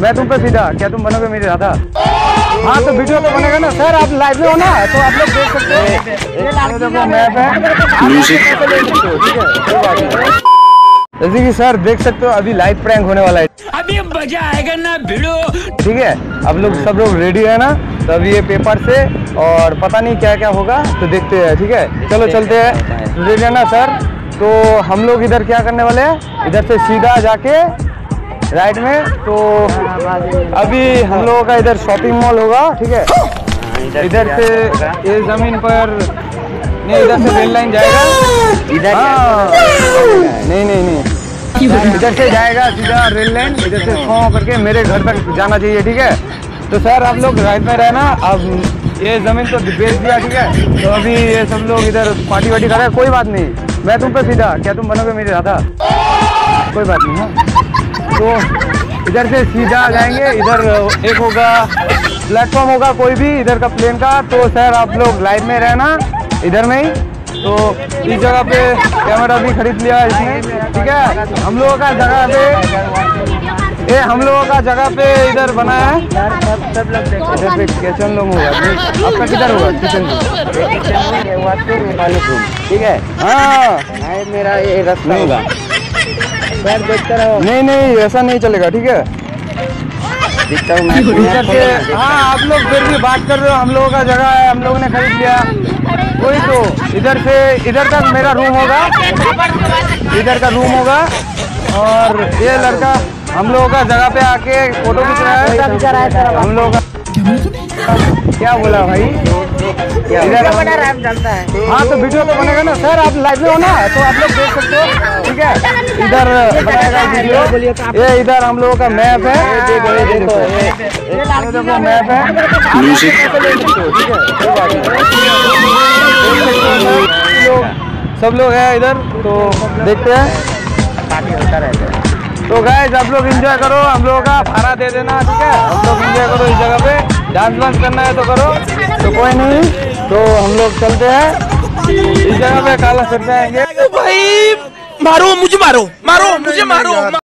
मैं तुम पे फिदा, क्या तुम बनोगे मेरी राधा? हाँ तो वीडियो तो बनेगा ना सर, आप लाइव में हो ना तो आप लोग देख सकते हो। जैसे कि सर देख सकते हो अभी लाइव प्रैंक होने वाला है, अभी मजा आएगा ना भिड़ो। ठीक है अब लोग सब लोग रेडी है ना, तो अभी ये पेपर से और पता नहीं क्या क्या होगा तो देखते हैं। ठीक है चलो चलते हैं, रेडी है ना सर? तो हम लोग इधर क्या करने वाले हैं, इधर से सीधा जाके राइट में, तो अभी हम लोगों का इधर शॉपिंग मॉल होगा। ठीक है इधर से ये जमीन पर नहीं, इधर से रेल लाइन जाएगा इधर, नहीं नहीं नहीं इधर से जाएगा सीधा रेल लाइन, इधर से फोन करके मेरे घर तक जाना चाहिए। ठीक है तो सर आप लोग राइट में रहना। अब ये जमीन तो बेच दिया, ठीक है तो अभी ये सब लोग इधर पार्टी वार्टी कर रहे हैं। कोई बात नहीं, मैं तुम पे सीधा, क्या तुम बनोगे मेरी राधा? कोई बात नहीं है, तो इधर से सीधा जाएंगे, इधर एक होगा प्लेटफॉर्म होगा कोई भी इधर का प्लेन का, तो सर आप लोग लाइन में रहना इधर में ही। तो इस जगह पे कैमरा भी खरीद लिया इसने, ठीक है हम लोगों का जगह पे, ये हम लोगों का जगह पे इधर बनाया है। इधर पे किचन रूम होगा, आपका किधर होगा किचन रूम? ठीक है हाँ मेरा ये रास्ता होगा, नहीं नहीं ऐसा नहीं चलेगा। ठीक है हाँ आप लोग फिर भी बात कर रहे हो, हम लोगों का जगह है हम लोगों ने खरीद लिया कोई, तो इधर से इधर तक मेरा रूम होगा, इधर का रूम होगा। और ये लड़का हम लोगों का जगह पे आके फोटो खींच रहा है हम लोग का, क्या बोला भाई? हाँ तो वीडियो तो बनेगा ना सर, आप लाइव में हो ना तो आप लोग देख सकते हो। ठीक है इधर बनाएगा वीडियो, ये इधर हम लोगों का मैप है, सब लोग है इधर, तो देखते हैं। तो गाइस आप लोग एंजॉय करो, हम लोगों का भाड़ा दे देना। ठीक है आप लोग एंजॉय करो इस जगह पे, डांस वांस करना है तो करो, तो कोई नहीं तो हम लोग चलते हैं इस जगह पे, काला फिर जाएंगे। भाई मारो मुझे, मारो मारो मुझे, मारो।